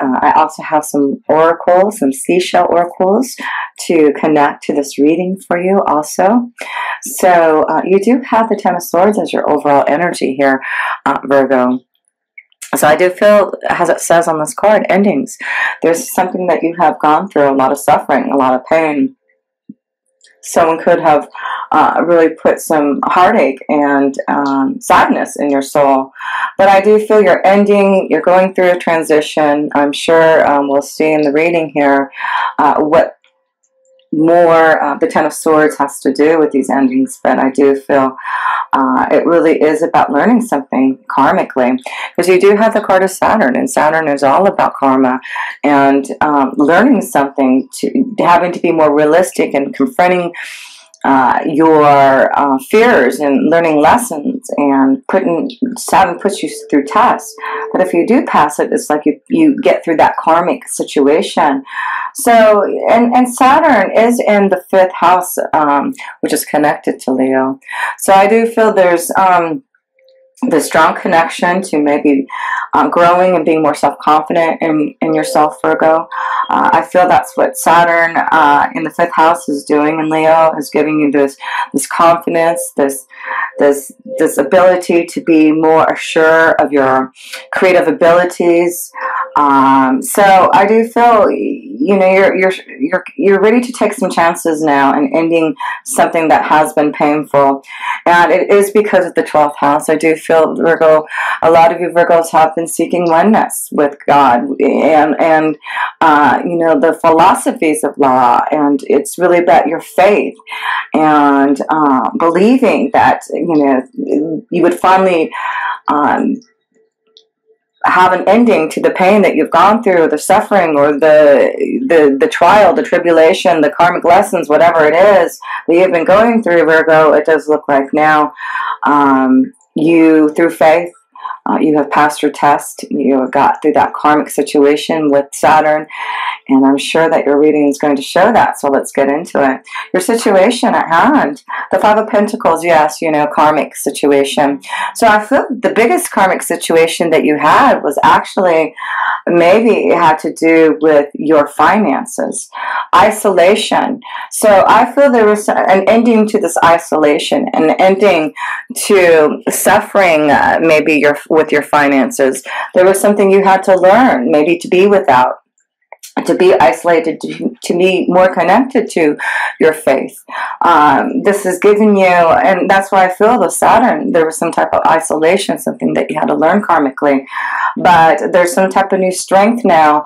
I also have some oracles, some seashell oracles to connect to this reading for you also. So you do have the Ten of Swords as your overall energy here, Virgo. So I do feel, as it says on this card, endings. There's something that you have gone through, a lot of suffering, a lot of pain. Someone could have really put some heartache and sadness in your soul. But I do feel you're ending, you're going through a transition. I'm sure we'll see in the reading here what more the Ten of Swords has to do with these endings. But I do feel it really is about learning something karmically, because you do have the card of Saturn, and Saturn is all about karma and learning something, to having to be more realistic and confronting your fears and learning lessons, and Saturn puts you through tests. But if you do pass it, it's like you get through that karmic situation. So, and Saturn is in the 5th house, which is connected to Leo. So I do feel there's the strong connection to maybe growing and being more self-confident in yourself, Virgo. I feel that's what Saturn in the 5th house is doing in Leo, is giving you this confidence, this ability to be more assured of your creative abilities. So I do feel, you know, you're ready to take some chances now and ending something that has been painful. And it is because of the 12th house. I do feel, Virgo, a lot of you Virgos have been seeking oneness with God and you know, the philosophies of law, and it's really about your faith and believing that, you know, you would finally have an ending to the pain that you've gone through, the suffering, or the trial, the tribulation, the karmic lessons, whatever it is that you've been going through, Virgo. It does look like now you, through faith, you have passed your test. You have got through that karmic situation with Saturn, and I'm sure that your reading is going to show that. So let's get into it. Your situation at hand, the 5 of Pentacles. Yes, you know, karmic situation. So I feel the biggest karmic situation that you had was actually, maybe it had to do with your finances, isolation. So I feel there was an ending to this isolation, an ending to suffering, maybe with your finances. There was something you had to learn, maybe to be without, to be isolated, to be more connected to your faith. This is giving you, and that's why I feel the Saturn, there was some type of isolation, something that you had to learn karmically. But there's some type of new strength now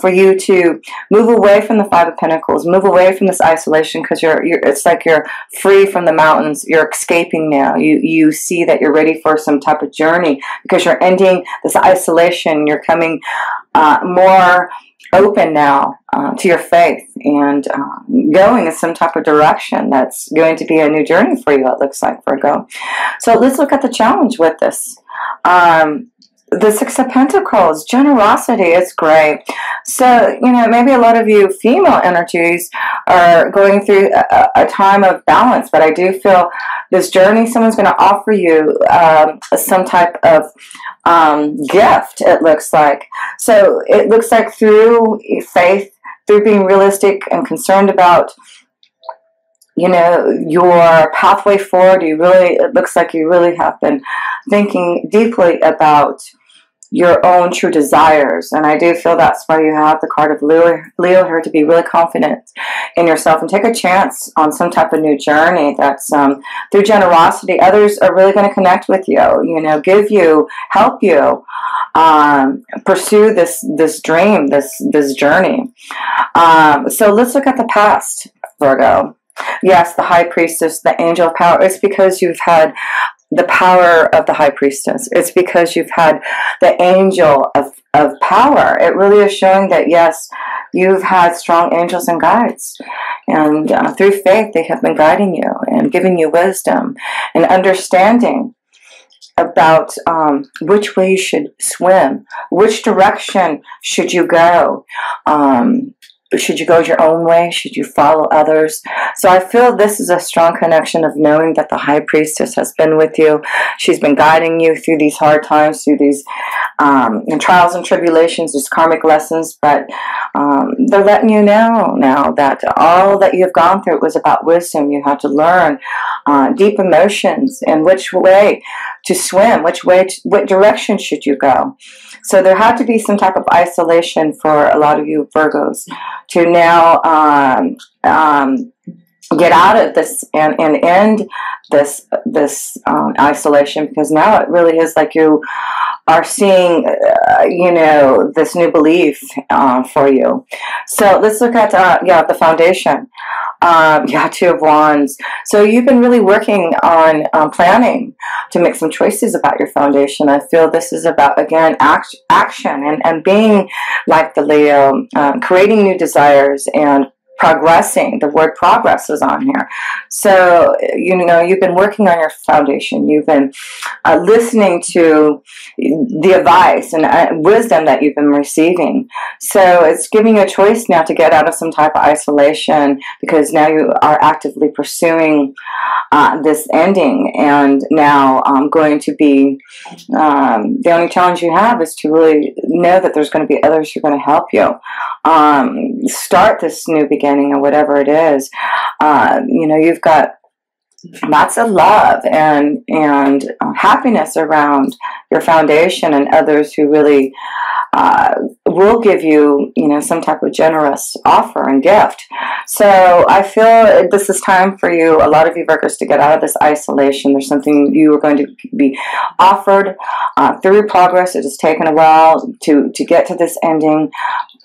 for you to move away from the 5 of Pentacles, move away from this isolation, because it's like you're free from the mountains. You're escaping now. You see that you're ready for some type of journey, because you're ending this isolation. You're coming more open now to your faith, and going in some type of direction that's going to be a new journey for you, it looks like, Virgo. So let's look at the challenge with this. The 6 of Pentacles, generosity is great. So, you know, maybe a lot of you female energies are going through a time of balance, but I do feel this journey, someone's going to offer you some type of gift, it looks like. So it looks like through faith, through being realistic and concerned about, you know, your pathway forward, it looks like you really have been thinking deeply about your own true desires. And I do feel that's why you have the card of Leo here, to be really confident in yourself and take a chance on some type of new journey that's through generosity. Others are really going to connect with you, you know, give you, help you pursue this dream, this journey. So let's look at the past, Virgo. Yes, the High Priestess, the Angel of Power. It's because you've had the power of the High Priestess. It's because you've had the Angel of Power. It really is showing that, yes, you've had strong angels and guides. And through faith, they have been guiding you and giving you wisdom and understanding about which way you should swim, which direction should you go, But should you go your own way? Should you follow others? So I feel this is a strong connection of knowing that the High Priestess has been with you. She's been guiding you through these hard times, through these trials and tribulations, these karmic lessons. But they're letting you know now that all that you have gone through was about wisdom. You had to learn deep emotions and which way to swim, what direction should you go. So there had to be some type of isolation for a lot of you Virgos to now get out of this and end this isolation, because now it really is like you are seeing, you know, this new belief for you. So let's look at the foundation. Two of Wands. So you've been really working on planning to make some choices about your foundation. I feel this is about, again, action and being like the Leo, creating new desires and progressing. The word progress is on here. So, you know, you've been working on your foundation. You've been listening to the advice and wisdom that you've been receiving. So it's giving you a choice now to get out of some type of isolation, because now you are actively pursuing this ending, and now going to be, the only challenge you have is to really know that there's going to be others who are going to help you start this new beginning, or whatever it is. You know, you've got lots of love and happiness around your foundation and others who really will give you, you know, some type of generous offer and gift. So I feel this is time for you, a lot of you Virgos, to get out of this isolation. There's something you are going to be offered through progress. It has taken a while to get to this ending,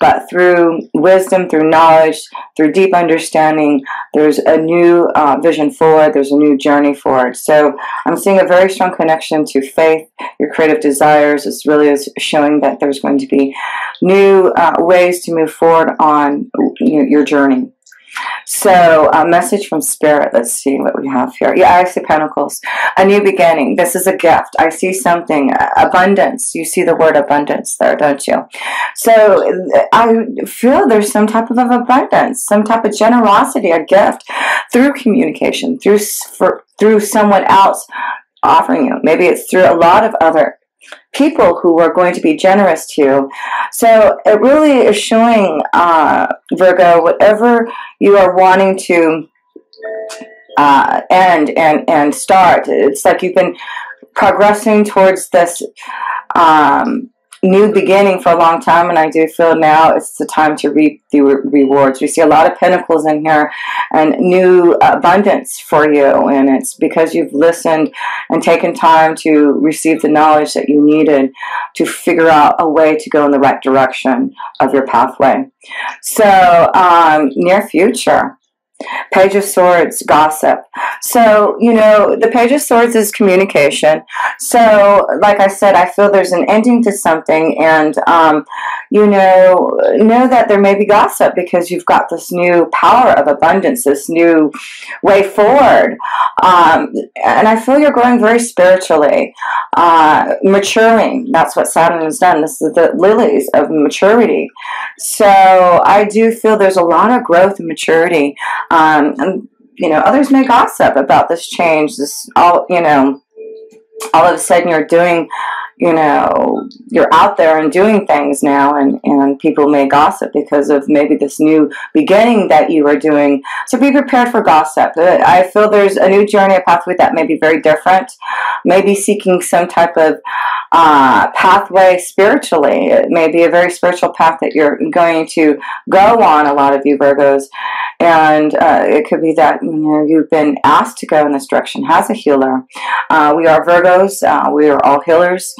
but through wisdom, through knowledge, through deep understanding, there's a new vision forward. There's a new journey forward. So I'm seeing a very strong connection to faith, your creative desires. This really is showing that there's going to be new ways to move forward on your journey. So a message from Spirit. Let's see what we have here. Yeah, I see Pentacles. A new beginning. This is a gift. I see something. Abundance. You see the word abundance there, don't you? So I feel there's some type of abundance, some type of generosity, a gift through communication, through someone else offering you. Maybe it's through a lot of other people who are going to be generous to you. So it really is showing, Virgo, whatever you are wanting to end and start, it's like you've been progressing towards this new beginning for a long time, and I do feel now it's the time to reap the rewards. We see a lot of Pentacles in here and new abundance for you, and it's because you've listened and taken time to receive the knowledge that you needed to figure out a way to go in the right direction of your pathway. So near future. Page of Swords, gossip. So, you know, the Page of Swords is communication. So, like I said, I feel there's an ending to something, and, you know that there may be gossip, because you've got this new power of abundance, this new way forward. And I feel you're growing very spiritually, maturing. That's what Saturn has done. This is the lilies of maturity. So, I do feel there's a lot of growth and maturity. And, you know, others may gossip about this change. This all of a sudden you're doing, you know, you're out there and doing things now, and people may gossip because of maybe this new beginning that you are doing. So be prepared for gossip. I feel there's a new journey, a pathway that may be very different, maybe seeking some type of pathway spiritually. It may be a very spiritual path that you're going to go on, a lot of you Virgos, and it could be that, you know, you've been asked to go in this direction as a healer. We are Virgos. We are all healers.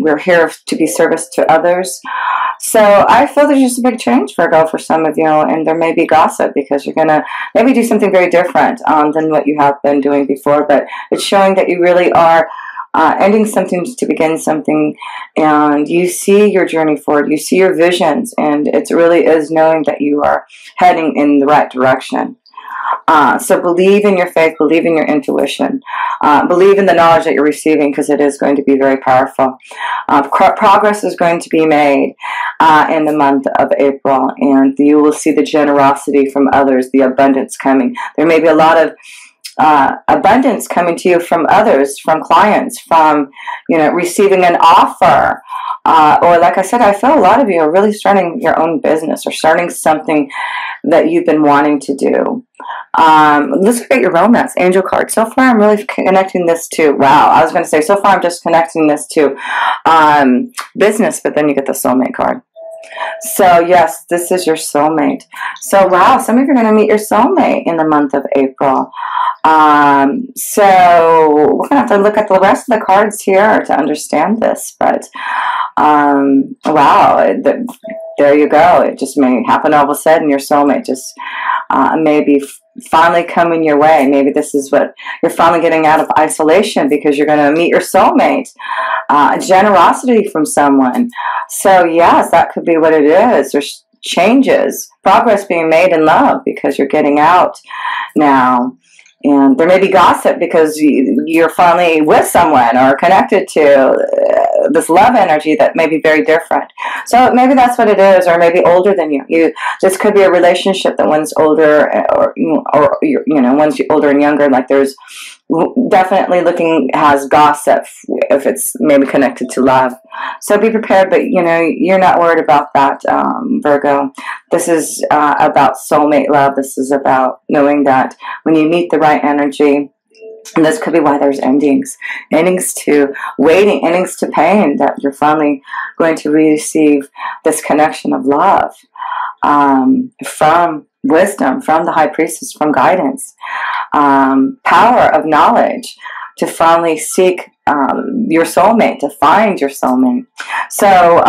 We're here to be service to others. So I feel there's just a big change, Virgo, for some of you, and there may be gossip because you're going to maybe do something very different than what you have been doing before, but it's showing that you really are ending something to begin something, and you see your journey forward, you see your visions, and it really is knowing that you are heading in the right direction. So believe in your faith, believe in your intuition, believe in the knowledge that you're receiving, because it is going to be very powerful. Progress is going to be made in the month of April, and you will see the generosity from others, the abundance coming. There may be a lot of abundance coming to you from others, from clients, from, receiving an offer. Or like I said, I feel a lot of you are really starting your own business or starting something that you've been wanting to do. Let's look at your romance angel card. So far, I'm really connecting this to, wow, I was going to say, so far I'm just connecting this to business, but then you get the soulmate card. So yes, this is your soulmate. So wow, some of you are going to meet your soulmate in the month of April. So we're going to have to look at the rest of the cards here to understand this, but wow, there you go. It just may happen all of a sudden. Your soulmate just maybe finally coming your way. Maybe this is what you're finally getting out of isolation, because you're going to meet your soulmate. Generosity from someone. So yes, that could be what it is. There's changes, progress being made in love, because you're getting out now. And there may be gossip because you're finally with someone or connected to this love energy that may be very different. So maybe that's what it is, or maybe older than you. This could be a relationship that one's older, or one's older and younger. Like there's definitely looking has gossip if it's maybe connected to love. So be prepared, but you're not worried about that, Virgo. This is about soulmate love. This is about knowing that when you meet the right energy, and this could be why there's endings to waiting, endings to pain, that you're finally going to receive this connection of love from wisdom, from the high priestess, from guidance, power of knowledge to finally seek your soulmate, to find your soulmate. So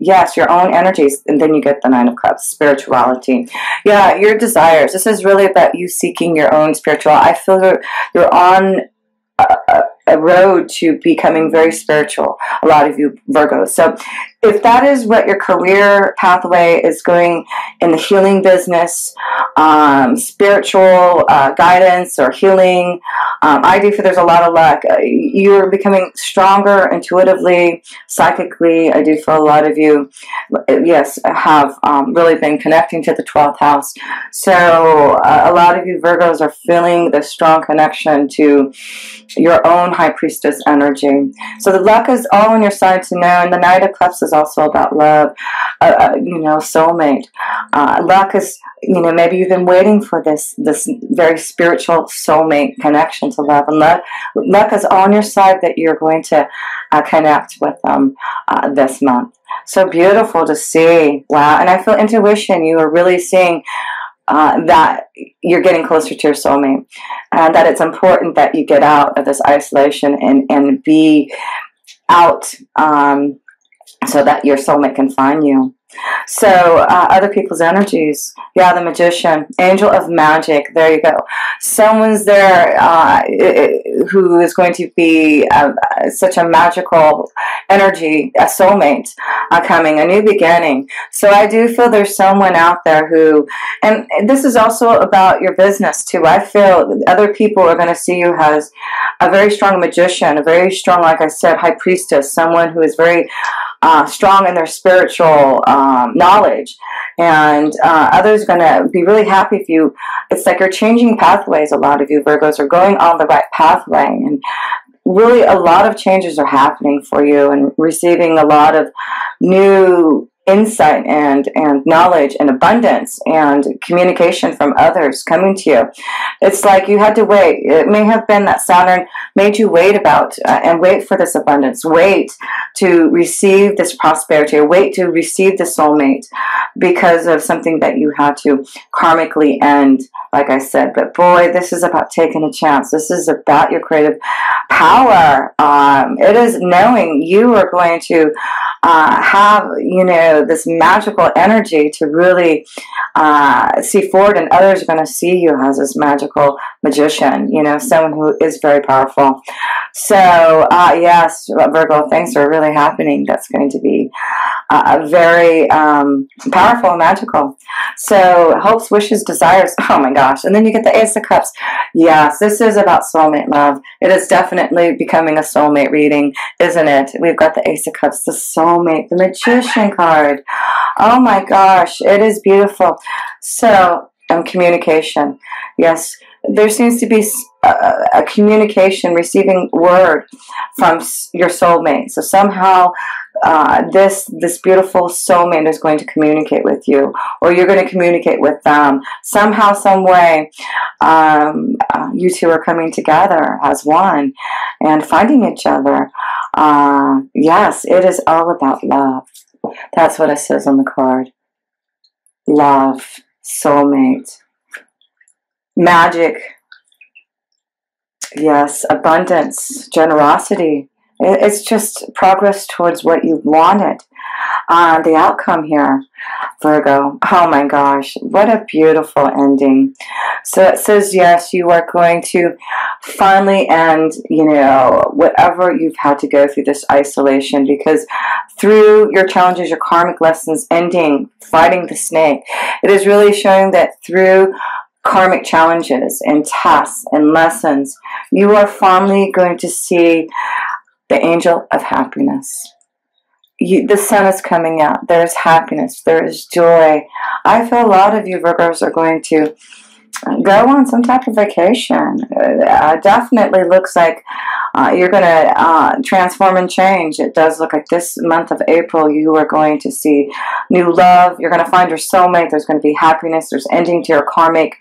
yes, your own energies, and then you get the Nine of Cups, spirituality. Yeah, your desires. This is really about you seeking your own spiritual. I feel you're on a road to becoming very spiritual, a lot of you Virgos. So if that is what your career pathway is going in, the healing business, spiritual guidance or healing, I do feel there's a lot of luck. You're becoming stronger intuitively, psychically. I do feel a lot of you, yes, have really been connecting to the 12th house. So a lot of you Virgos are feeling the strong connection to your own high priestess energy. So the luck is all on your side to know, and the Knight of Cups is also about love, soulmate. Luck is, maybe you've been waiting for this very spiritual soulmate connection to love, and luck is on your side that you're going to connect with them this month. So beautiful to see. Wow. And I feel intuition. You are really seeing that you're getting closer to your soulmate, and that it's important that you get out of this isolation and be out so that your soulmate can find you. So other people's energies. Yeah, the Magician, angel of magic. There you go. Someone's there who is going to be such a magical energy, a soulmate coming, a new beginning. So I do feel there's someone out there who, and this is also about your business too. I feel other people are going to see you as a very strong magician, a very strong, like I said, high priestess, someone who is very strong in their spiritual knowledge, and others are going to be really happy if you, it's like you're changing pathways. A lot of you Virgos are going on the right pathway, and really a lot of changes are happening for you, and receiving a lot of new insight and knowledge and abundance and communication from others coming to you. It's like you had to wait. It may have been that Saturn made you wait about and wait for this abundance, wait to receive this prosperity, or wait to receive the soulmate because of something that you had to karmically end, like I said. But boy, this is about taking a chance. This is about your creative power. It is knowing you are going to have, this magical energy to really see forward, and others are going to see you as this magical magician, someone who is very powerful. So, yes, Virgo, things are really happening. That's going to be very powerful and magical. So, hopes, wishes, desires. Oh, my God. gosh. And then you get the Ace of Cups. Yes, this is about soulmate love. It is definitely becoming a soulmate reading, isn't it? We've got the Ace of Cups, the soulmate, the Magician card. Oh my gosh, it is beautiful. So, communication. Yes, there seems to be a communication, receiving word from your soulmate. So somehow this beautiful soulmate is going to communicate with you, or you're going to communicate with them. Somehow, some way, you two are coming together as one and finding each other. Yes, it is all about love. That's what it says on the card. Love, soulmate, magic. Yes, abundance, generosity. It's just progress towards what you wanted. The outcome here, Virgo. Oh my gosh, what a beautiful ending. So it says, yes, you are going to finally end, you know, whatever you've had to go through, this isolation, because through your challenges, your karmic lessons, ending, fighting the snake, it is really showing that through karmic challenges and tests and lessons, you are finally going to see the angel of happiness. The sun is coming out. There is happiness. There is joy. I feel a lot of you Virgos are going to go on some type of vacation. It definitely looks like you're going to transform and change. It does look like this month of April you are going to see new love. You're going to find your soulmate. There's going to be happiness. There's ending to your karmic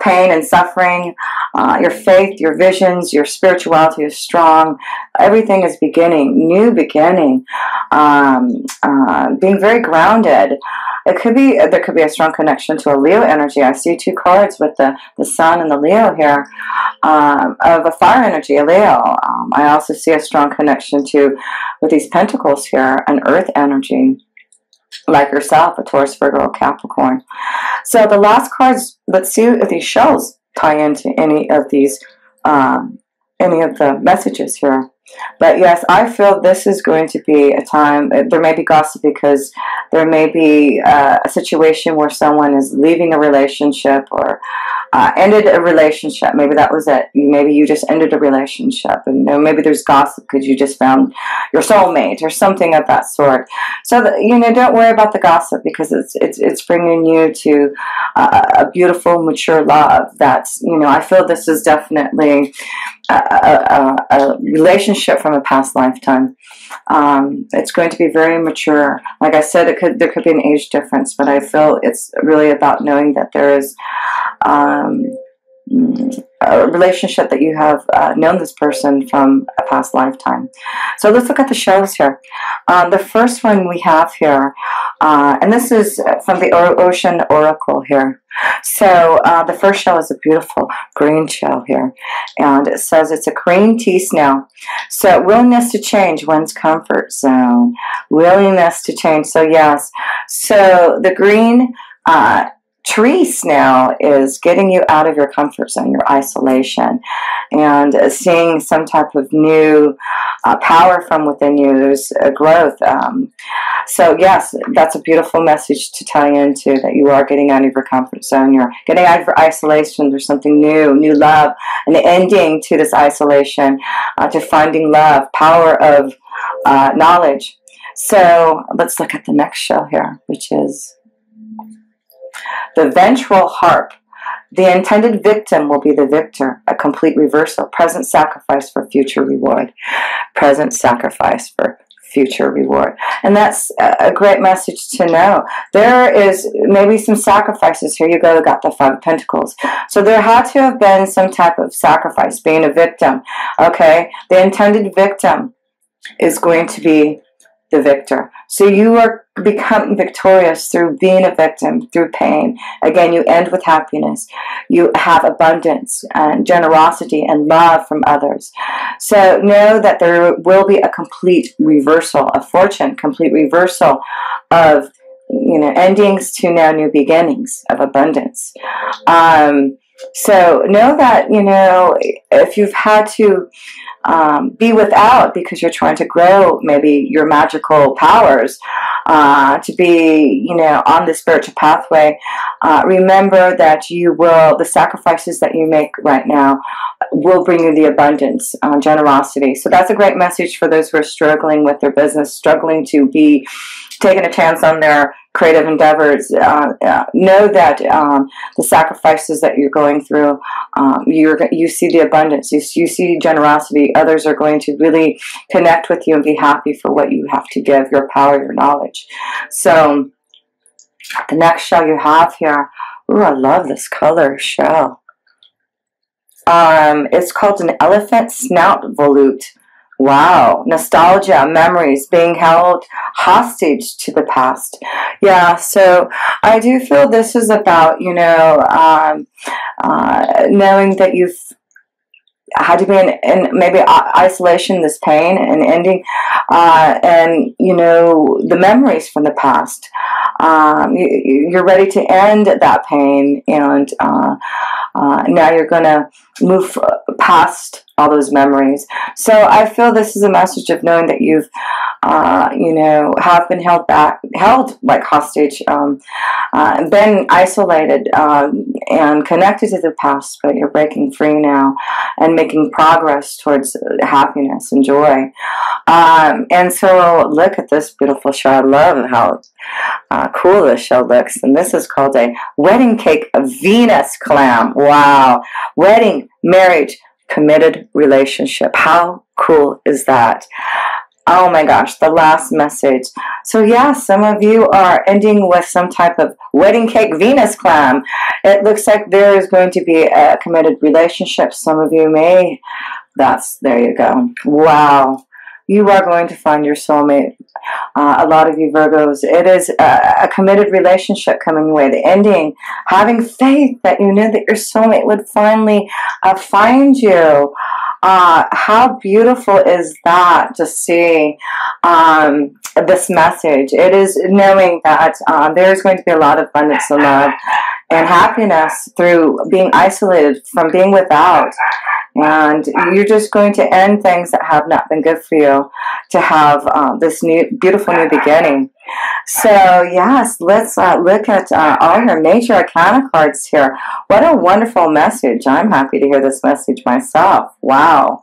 pain and suffering. Your faith, your visions, your spirituality is strong. Everything is beginning, new beginning. Being very grounded. It could be, there could be a strong connection to a Leo energy. I see two cards with the Sun and the Leo here, of a fire energy, a Leo. I also see a strong connection to, with these pentacles here, an earth energy, like yourself, a Taurus, Virgo, Capricorn. So the last cards, let's see if these shells tie into any of these, any of the messages here. But yes, I feel this is going to be a time, there may be gossip, because there may be a situation where someone is leaving a relationship or ended a relationship. Maybe that was it. Maybe you just ended a relationship, and you know, maybe there's gossip because you just found your soulmate or something of that sort. So that, you know, don't worry about the gossip, because it's bringing you to a beautiful, mature love. That's, you know, I feel this is definitely a relationship from a past lifetime. It's going to be very mature. Like I said, there could be an age difference, but I feel it's really about knowing that there is a relationship that you have known this person from a past lifetime. So let's look at the shells here. The first one we have here, and this is from the Ocean Oracle here. So the first shell is a beautiful green shell here, and it says it's a green tea snail. So willingness to change one's comfort zone, willingness to change. So yes, so the green tree snail is getting you out of your comfort zone, your isolation, and seeing some type of new power from within you. There's a growth. So yes, that's a beautiful message to tie into, that you are getting out of your comfort zone. You're getting out of your isolation. There's something new, new love, an ending to this isolation, to finding love, power of knowledge. So let's look at the next shell here, which is the Ventral Harp. The intended victim will be the victor, a complete reversal, present sacrifice for future reward. Present sacrifice for future reward. And that's a great message to know. There is maybe some sacrifices. Here you go, you got the Five of Pentacles. So there had to have been some type of sacrifice, being a victim. Okay, the intended victim is going to be the victor. So you are becoming victorious through being a victim, through pain. Again, you end with happiness. You have abundance and generosity and love from others. So know that there will be a complete reversal of fortune, complete reversal of, you know, endings to now new beginnings of abundance. So know that, you know, if you've had to be without because you're trying to grow maybe your magical powers to be, you know, on the spiritual pathway, remember that you will, the sacrifices that you make right now will bring you the abundance, generosity. So that's a great message for those who are struggling with their business, struggling to be taking a chance on their creative endeavors. Know that the sacrifices that you're going through, you see the abundance, you see generosity. Others are going to really connect with you and be happy for what you have to give, your power, your knowledge. So the next shell you have here, ooh, I love this color shell. It's called an elephant snout volute. Wow, nostalgia, memories, being held hostage to the past. Yeah, so I do feel this is about, you know, knowing that you've had to be in maybe isolation, this pain and ending, and, you know, the memories from the past. You're ready to end that pain, and now you're going to move past all those memories. So I feel this is a message of knowing that you've, you know, have been held back, held like hostage, been isolated and connected to the past, but you're breaking free now and making progress towards happiness and joy. And so look at this beautiful shell. I love how cool this shell looks. And this is called a wedding cake Venus clam. Wow. Wedding, marriage, committed relationship. How cool is that? Oh my gosh, the last message. So yeah, some of you are ending with some type of wedding cake Venus clam. It looks like there is going to be a committed relationship. Some of you may, there you go. Wow. You are going to find your soulmate. A lot of you Virgos, it is a committed relationship coming your way, the ending, having faith that you knew that your soulmate would finally find you. How beautiful is that to see this message? It is knowing that there's going to be a lot of abundance and love and happiness through being isolated, from being without. And you're just going to end things that have not been good for you to have this new, beautiful new beginning. So, yes, let's look at all your major arcana cards here. What a wonderful message. I'm happy to hear this message myself. Wow.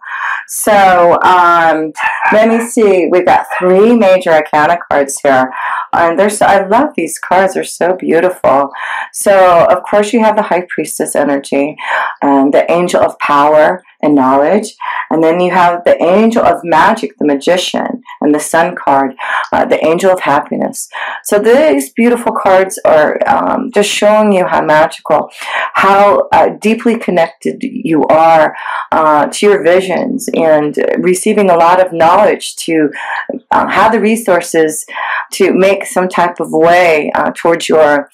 So, let me see. We've got 3 major arcana cards here. And I love these cards. They're so beautiful. So, of course, you have the High Priestess energy and the Angel of Power and Knowledge, and then you have the Angel of Magic, the Magician, and the Sun card, the Angel of Happiness. So these beautiful cards are just showing you how magical, how deeply connected you are to your visions, and receiving a lot of knowledge to have the resources to make some type of way towards your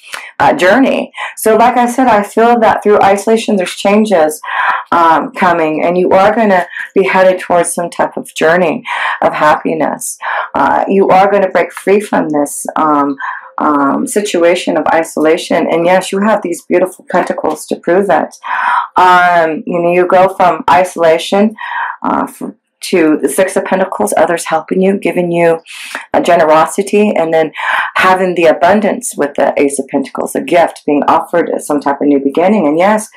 journey. So like I said, I feel that through isolation there's changes coming, and you are going to be headed towards some type of journey of happiness. You are going to break free from this situation of isolation, and yes, you have these beautiful pentacles to prove it. You know, you go from isolation to the 6 of Pentacles, others helping you, giving you a generosity, and then having the abundance with the Ace of Pentacles, a gift being offered as some type of new beginning. And yes,